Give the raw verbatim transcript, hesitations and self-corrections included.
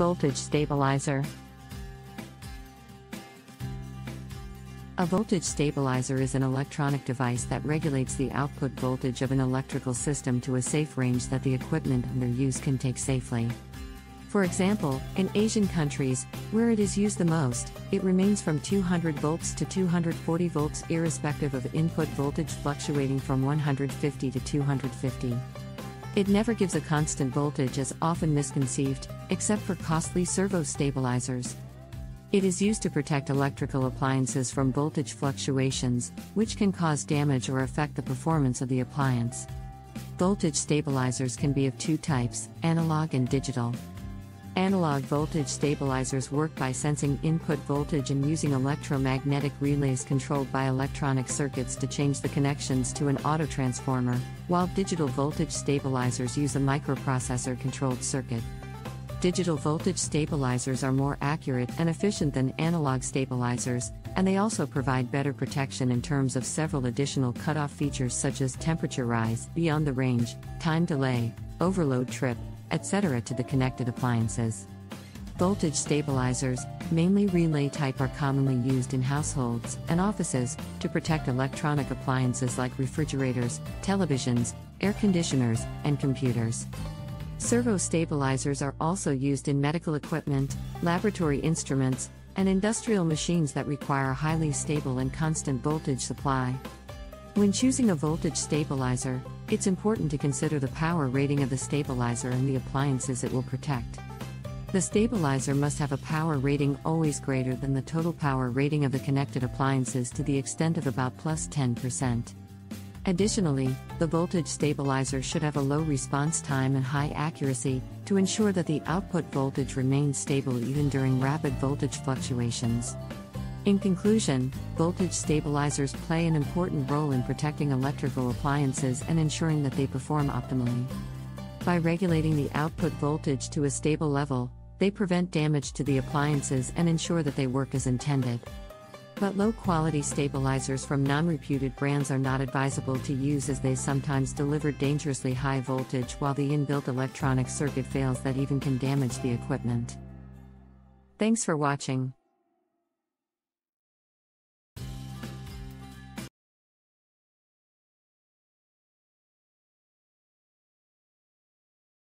voltage stabilizer. A voltage stabilizer is an electronic device that regulates the output voltage of an electrical system to a safe range that the equipment under use can take safely. For example, in Asian countries, where it is used the most, it remains from two hundred volts to two hundred forty volts irrespective of input voltage, fluctuating from one hundred fifty to two hundred fifty. It never gives a constant voltage, as often misconceived, except for costly servo stabilizers. It is used to protect electrical appliances from voltage fluctuations, which can cause damage or affect the performance of the appliance. Voltage stabilizers can be of two types, analog and digital. Analog voltage stabilizers work by sensing input voltage and using electromagnetic relays controlled by electronic circuits to change the connections to an autotransformer, while digital voltage stabilizers use a microprocessor-controlled circuit. Digital voltage stabilizers are more accurate and efficient than analog stabilizers, and they also provide better protection in terms of several additional cutoff features such as temperature rise beyond the range, time delay, overload trip, et cetera to the connected appliances. Voltage stabilizers, mainly relay type, are commonly used in households and offices to protect electronic appliances like refrigerators, televisions, air conditioners, and computers. Servo stabilizers are also used in medical equipment, laboratory instruments, and industrial machines that require a highly stable and constant voltage supply. When choosing a voltage stabilizer, it's important to consider the power rating of the stabilizer and the appliances it will protect. The stabilizer must have a power rating always greater than the total power rating of the connected appliances to the extent of about plus ten percent. Additionally, the voltage stabilizer should have a low response time and high accuracy to ensure that the output voltage remains stable even during rapid voltage fluctuations. In conclusion, voltage stabilizers play an important role in protecting electrical appliances and ensuring that they perform optimally. By regulating the output voltage to a stable level, they prevent damage to the appliances and ensure that they work as intended. But low-quality stabilizers from non-reputed brands are not advisable to use, as they sometimes deliver dangerously high voltage while the inbuilt electronic circuit fails that even can damage the equipment. Thanks for watching.